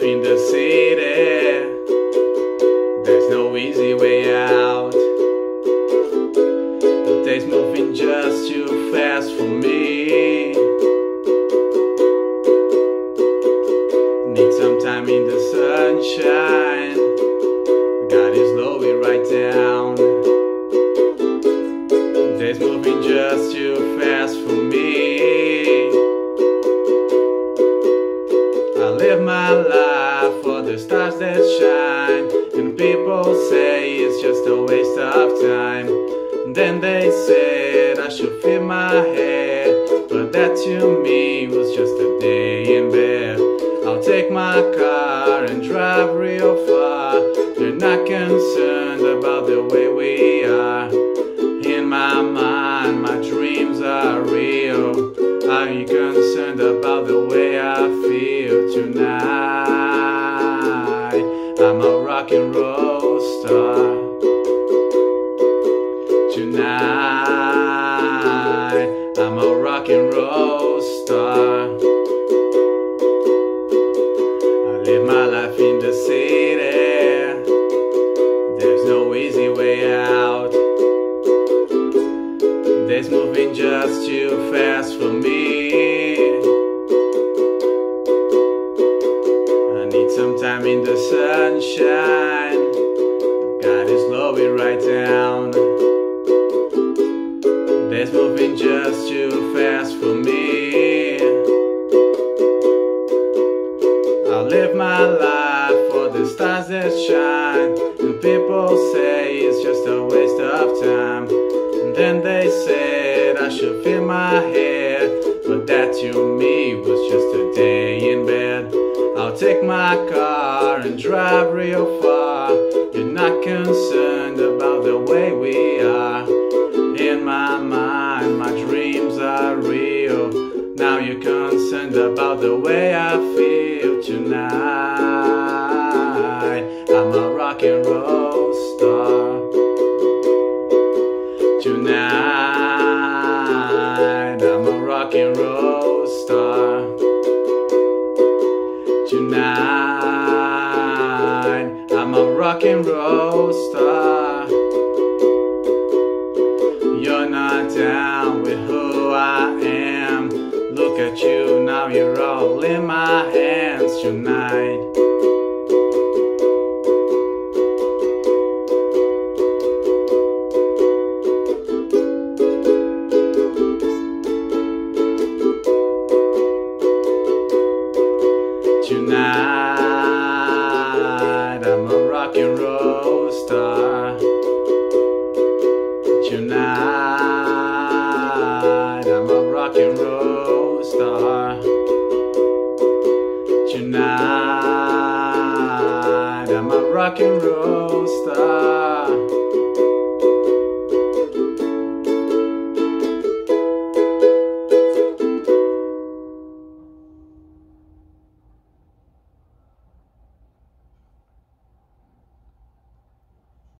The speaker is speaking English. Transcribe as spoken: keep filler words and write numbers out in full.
life in the city, there's no easy way out. The day's moving just too fast for me. Need some time in the sunshine, gotta slow it right down. The day's moving just too fast for me. I live my life for the stars that shine, and people say it's just a waste of time. And then they said I should fill my head, but that to me was just a day in bed. I'll take my car and drive real far, they're not concerned about the way we are. In my mind my dreams are real, are you concerned about the way I feel tonight? I'm a rock and roll star. Tonight I'm a rock and roll star. I live my life in the city, there's no easy way out. The day's moving just too fast for me. I need some time in the sunshine, gotta slow it right down. It's moving just too fast for me. I'll live my life for the stars that shine, and people say it's just a waste of time. And then they said I should fill my head, but that to me was just a day in bed. I'll take my car and drive real far, you're not concerned about the way we are. In my mind, my dreams are real, now you're concerned about the way I feel tonight. I'm a rock and roll star. Tonight, I'm a rock and roll star. Tonight, I'm a rock and roll star. You're not down with who I am. Look at you, now you're all in my hands tonight.